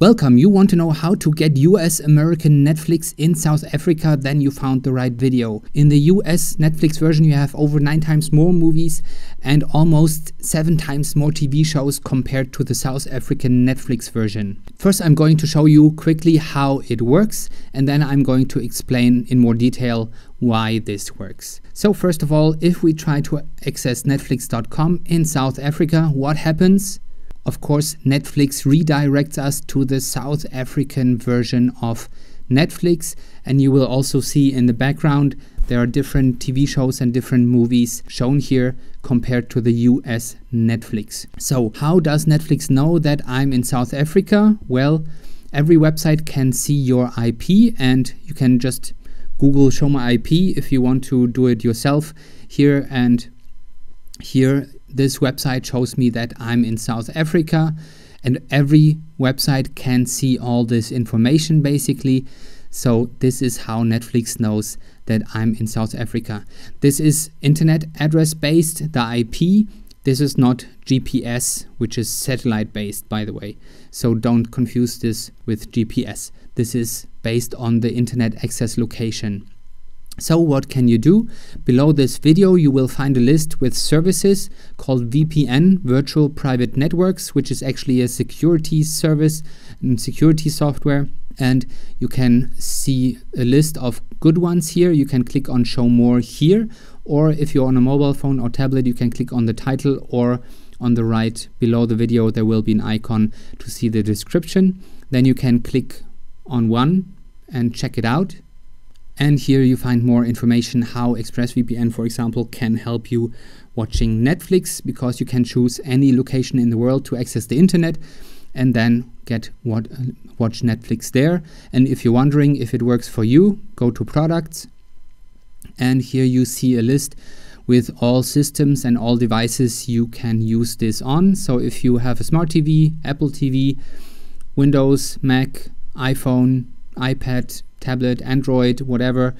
Welcome, you want to know how to get US American Netflix in South Africa? Then you found the right video. In the US Netflix version you have over 9 times more movies and almost 7 times more TV shows compared to the South African Netflix version. First I'm going to show you quickly how it works, and then I'm going to explain in more detail why this works. So first of all, if we try to access netflix.com in South Africa, what happens? Of course, Netflix redirects us to the South African version of Netflix, and you will also see in the background there are different TV shows and different movies shown here compared to the US Netflix. So how does Netflix know that I'm in South Africa? Well, every website can see your IP, and you can just Google "show my IP" if you want to do it yourself. Here and here, this website shows me that I'm in South Africa, and every website can see all this information basically. So this is how Netflix knows that I'm in South Africa. This is internet address based, the IP. This is not GPS, which is satellite based, by the way. So don't confuse this with GPS. This is based on the internet access location. So what can you do? Below this video you will find a list with services called VPN, Virtual Private Networks, which is actually a security service and security software. And you can see a list of good ones here. You can click on "show more" here, or if you're on a mobile phone or tablet you can click on the title, or on the right below the video there will be an icon to see the description. Then you can click on one and check it out. And here you find more information how ExpressVPN, for example, can help you watching Netflix, because you can choose any location in the world to access the internet and then get watch Netflix there. And if you're wondering if it works for you, go to products, and here you see a list with all systems and all devices you can use this on. So if you have a smart TV, Apple TV, Windows, Mac, iPhone, iPad, tablet, Android, whatever,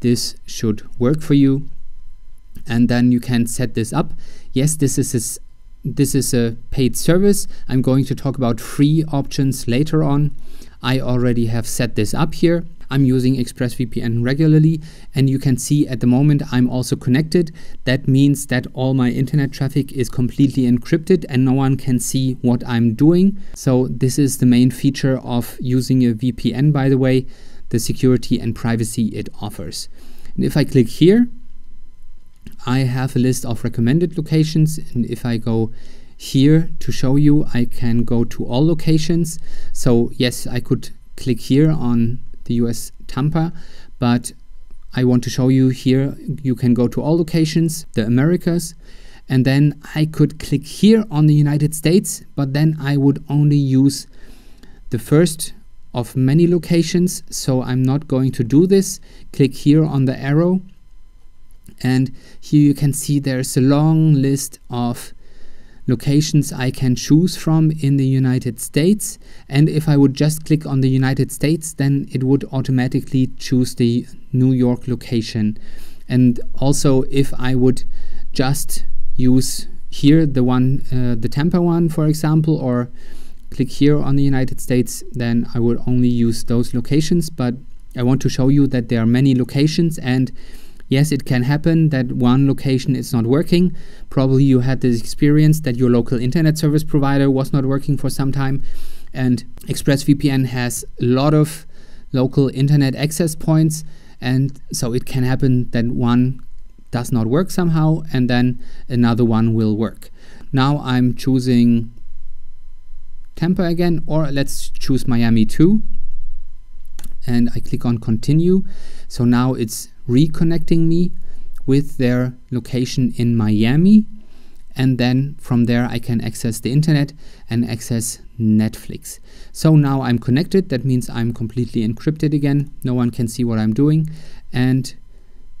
this should work for you. And then you can set this up. Yes, this is a paid service. I'm going to talk about free options later on. I already have set this up here. I'm using ExpressVPN regularly, and you can see at the moment I'm also connected. That means that all my internet traffic is completely encrypted and no one can see what I'm doing. So this is the main feature of using a VPN, by the way, the security and privacy it offers. And if I click here, I have a list of recommended locations, and if I go here to show you, I can go to all locations. So yes, I could click here on the US Tampa, but I want to show you here you can go to all locations, the Americas, and then I could click here on the United States, but then I would only use the first of many locations, so I'm not going to do this. Click here on the arrow, and here you can see there's a long list of locations I can choose from in the United States. And if I would just click on the United States, then it would automatically choose the New York location. And also if I would just use here the one, the Tampa one, for example, or click here on the United States, then I would only use those locations. But I want to show you that there are many locations, and yes, it can happen that one location is not working. Probably you had this experience that your local internet service provider was not working for some time, and ExpressVPN has a lot of local internet access points, and so it can happen that one does not work somehow and then another one will work. Now I'm choosing Tampa again, or let's choose Miami too, and I click on continue. So now it's reconnecting me with their location in Miami, and then from there I can access the internet and access Netflix. So now I'm connected. That means I'm completely encrypted again. No one can see what I'm doing. And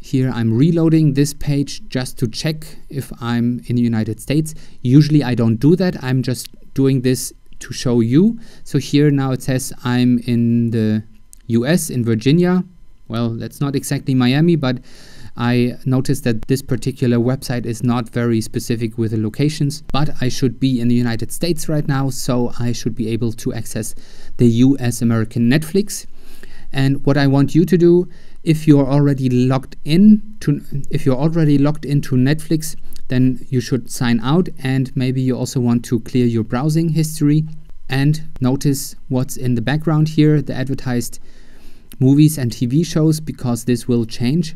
here I'm reloading this page just to check if I'm in the United States. Usually I don't do that. I'm just doing this to show you. So here now it says I'm in the US, in Virginia. Well, that's not exactly Miami, but I noticed that this particular website is not very specific with the locations, but I should be in the United States right now, so I should be able to access the US American Netflix. And what I want you to do, if you're already logged in to Netflix, then you should sign out, and maybe you also want to clear your browsing history and notice what's in the background here, the advertised movies and TV shows, because this will change.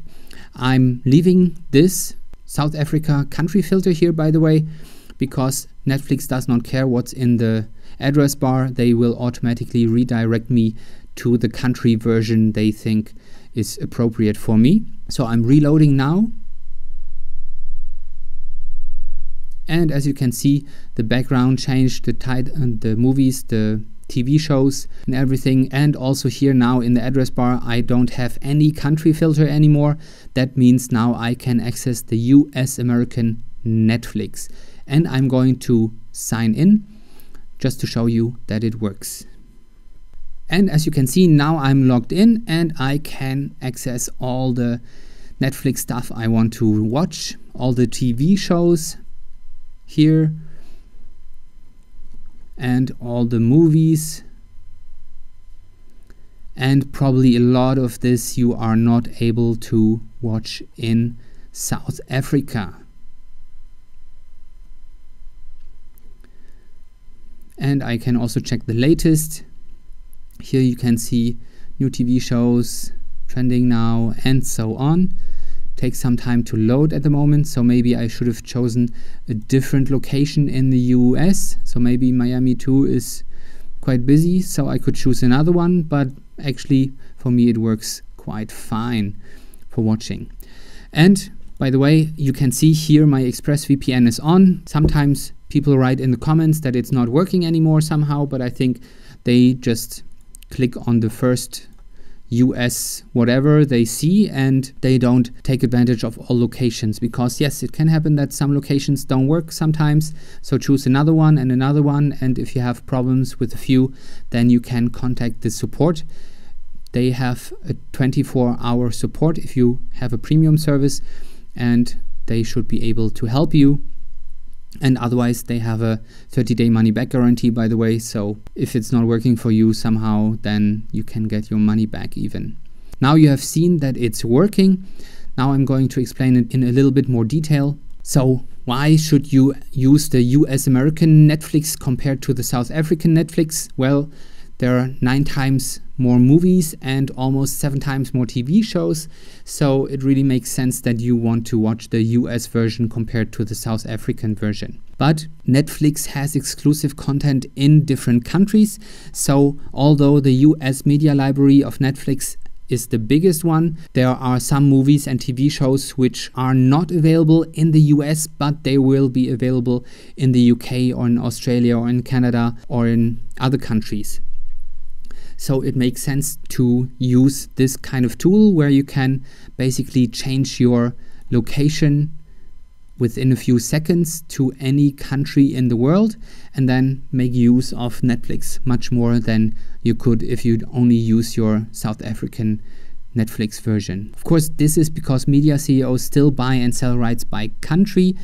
I'm leaving this South Africa country filter here, by the way, because Netflix does not care what's in the address bar. They will automatically redirect me to the country version they think is appropriate for me. So I'm reloading now. And as you can see, the background changed, the title and the movies, the TV shows and everything. And also here now in the address bar, I don't have any country filter anymore. That means now I can access the US American Netflix. And I'm going to sign in just to show you that it works. And as you can see, now I'm logged in and I can access all the Netflix stuff I want to watch, all the TV shows here, and all the movies, and probably a lot of this you are not able to watch in South Africa. And I can also check the latest. Here you can see new TV shows, trending now, and so on. Takes some time to load at the moment, so maybe I should have chosen a different location in the US. So maybe Miami 2 is quite busy, so I could choose another one, but actually for me it works quite fine for watching. And by the way, you can see here my ExpressVPN is on. Sometimes people write in the comments that it's not working anymore somehow, but I think they just click on the first US whatever they see and they don't take advantage of all locations, because yes, it can happen that some locations don't work sometimes, so choose another one, and if you have problems with a few, then you can contact the support. They have a 24-hour support if you have a premium service, and they should be able to help you. And otherwise they have a 30-day money-back guarantee, by the way, so if it's not working for you somehow, then you can get your money back even. Now you have seen that it's working. Now I'm going to explain it in a little bit more detail. So why should you use the US American Netflix compared to the South African Netflix? Well, there are 9 times more movies and almost 7 times more TV shows. So it really makes sense that you want to watch the US version compared to the South African version. But Netflix has exclusive content in different countries. So although the US media library of Netflix is the biggest one, there are some movies and TV shows which are not available in the US, but they will be available in the UK or in Australia or in Canada or in other countries. So it makes sense to use this kind of tool where you can basically change your location within a few seconds to any country in the world and then make use of Netflix much more than you could if you'd only use your South African Netflix version. Of course, this is because media CEOs still buy and sell rights by country.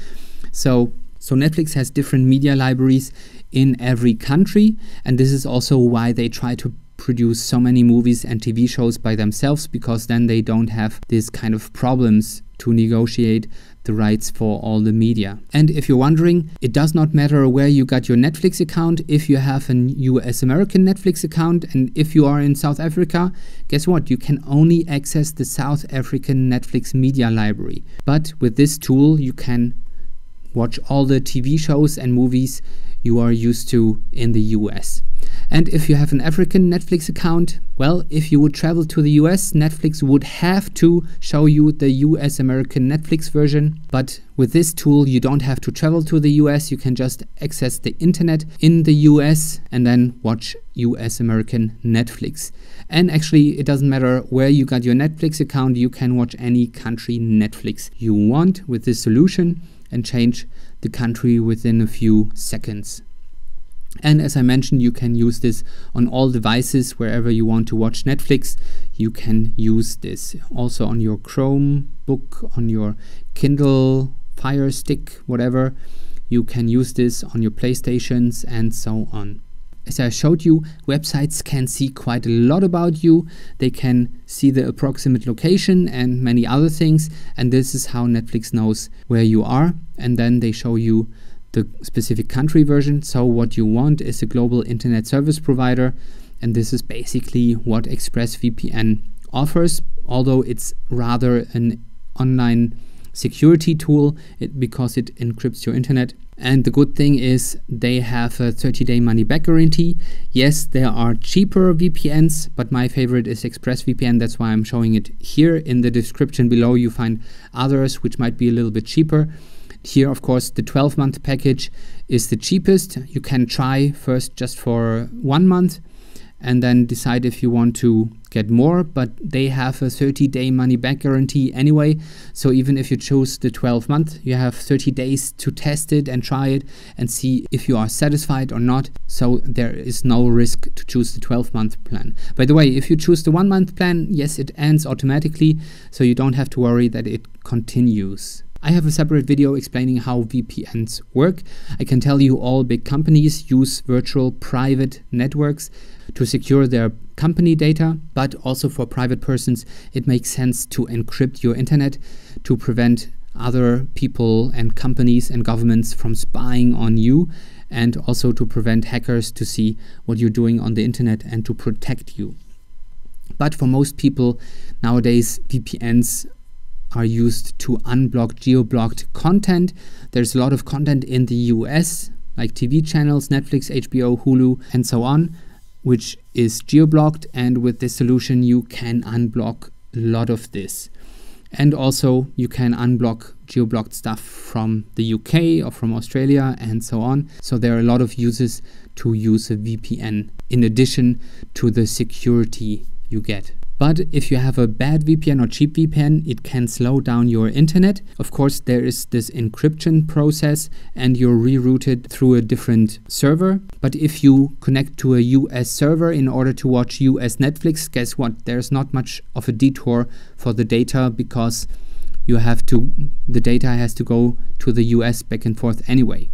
So Netflix has different media libraries in every country, and this is also why they try to produce so many movies and TV shows by themselves, because then they don't have this kind of problems to negotiate the rights for all the media. And if you're wondering, it does not matter where you got your Netflix account. If you have an US American Netflix account and if you are in South Africa, guess what? You can only access the South African Netflix media library. But with this tool, you can watch all the TV shows and movies you are used to in the US. And if you have an African Netflix account, well, if you would travel to the US, Netflix would have to show you the US American Netflix version. But with this tool, you don't have to travel to the US. You can just access the internet in the US and then watch US American Netflix. And actually, it doesn't matter where you got your Netflix account. You can watch any country Netflix you want with this solution and change the country within a few seconds. And as I mentioned, you can use this on all devices. Wherever you want to watch Netflix, you can use this also on your Chromebook, on your Kindle Fire Stick, whatever. You can use this on your PlayStations and so on. As I showed you, websites can see quite a lot about you. They can see the approximate location and many other things. And this is how Netflix knows where you are. And then they show you the specific country version. So what you want is a global internet service provider. And this is basically what ExpressVPN offers, although it's rather an online security tool because it encrypts your internet. And the good thing is they have a 30-day money-back guarantee. Yes, there are cheaper VPNs, but my favorite is ExpressVPN. That's why I'm showing it here. In the description below, you find others which might be a little bit cheaper. Here, of course, the 12-month package is the cheapest. You can try first just for 1 month and then decide if you want to get more, but they have a 30-day money-back guarantee anyway. So even if you choose the 12-month, you have 30 days to test it and try it and see if you are satisfied or not. So there is no risk to choose the 12-month plan. By the way, if you choose the 1-month plan, yes, it ends automatically, so you don't have to worry that it continues. I have a separate video explaining how VPNs work. I can tell you all big companies use virtual private networks to secure their company data, but also for private persons, it makes sense to encrypt your internet to prevent other people and companies and governments from spying on you, and also to prevent hackers to see what you're doing on the internet and to protect you. But for most people nowadays, VPNs are used to unblock geo-blocked content. There's a lot of content in the US, like TV channels, Netflix, HBO, Hulu, and so on, which is geo-blocked. And with this solution, you can unblock a lot of this. And also you can unblock geo-blocked stuff from the UK or from Australia and so on. So there are a lot of uses to use a VPN in addition to the security you get. But if you have a bad VPN or cheap VPN, it can slow down your internet. Of course, there is this encryption process and you're rerouted through a different server. But if you connect to a US server in order to watch US Netflix, guess what? There's not much of a detour for the data because you have to, the data has to go to the US back and forth anyway.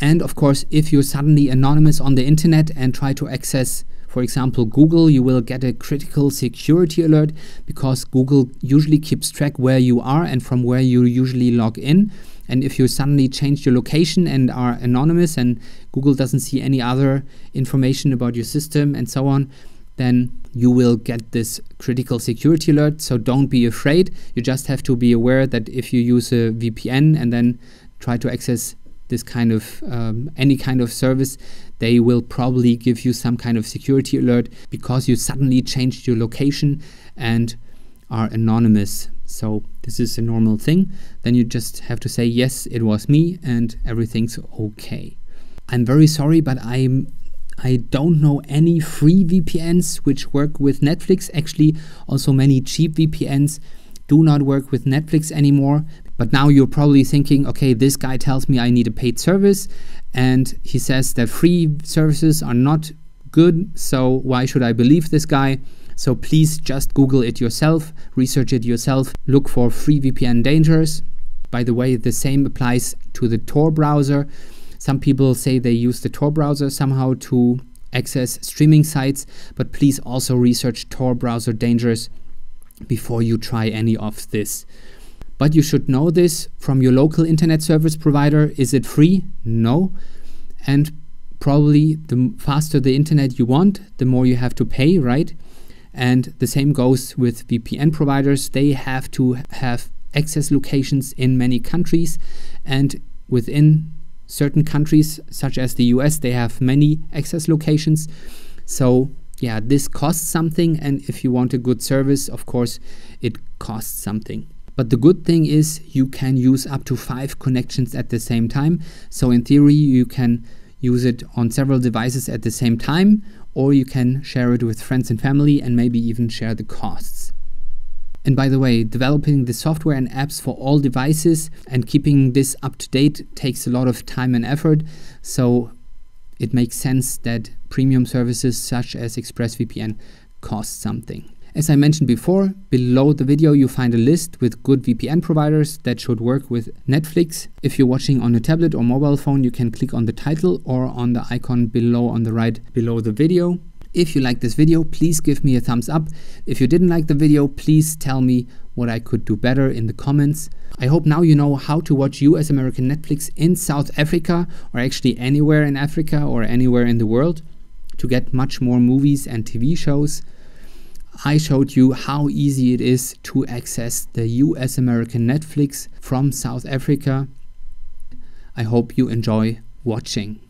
And of course, if you're suddenly anonymous on the internet and try to access, for example, Google, you will get a critical security alert because Google usually keeps track where you are and from where you usually log in. And if you suddenly change your location and are anonymous and Google doesn't see any other information about your system and so on, then you will get this critical security alert. So don't be afraid. You just have to be aware that if you use a VPN and then try to access this kind of any kind of service, they will probably give you some kind of security alert because you suddenly changed your location and are anonymous. So this is a normal thing. Then you just have to say, yes, it was me and everything's okay. I'm very sorry, but I don't know any free VPNs which work with Netflix. Actually, also many cheap VPNs do not work with Netflix anymore. But now you're probably thinking, okay, this guy tells me I need a paid service and he says that free services are not good, so why should I believe this guy? So please just Google it yourself, research it yourself, look for free VPN dangers. By the way, the same applies to the Tor browser. Some people say they use the Tor browser somehow to access streaming sites, but please also research Tor browser dangers before you try any of this. But you should know this from your local internet service provider. Is it free? No. And probably the faster the internet you want, the more you have to pay, right? And the same goes with VPN providers. They have to have access locations in many countries, and within certain countries, such as the US, they have many access locations. So yeah, this costs something. And if you want a good service, of course, it costs something. But the good thing is you can use up to 5 connections at the same time. So in theory, you can use it on several devices at the same time, or you can share it with friends and family and maybe even share the costs. And by the way, developing the software and apps for all devices and keeping this up to date takes a lot of time and effort. So it makes sense that premium services such as ExpressVPN cost something. As I mentioned before, below the video you find a list with good VPN providers that should work with Netflix. If you're watching on a tablet or mobile phone, you can click on the title or on the icon below on the right below the video. If you like this video, please give me a thumbs up. If you didn't like the video, please tell me what I could do better in the comments. I hope now you know how to watch US American Netflix in South Africa, or actually anywhere in Africa or anywhere in the world, to get much more movies and TV shows. I showed you how easy it is to access the US American Netflix from South Africa. I hope you enjoy watching.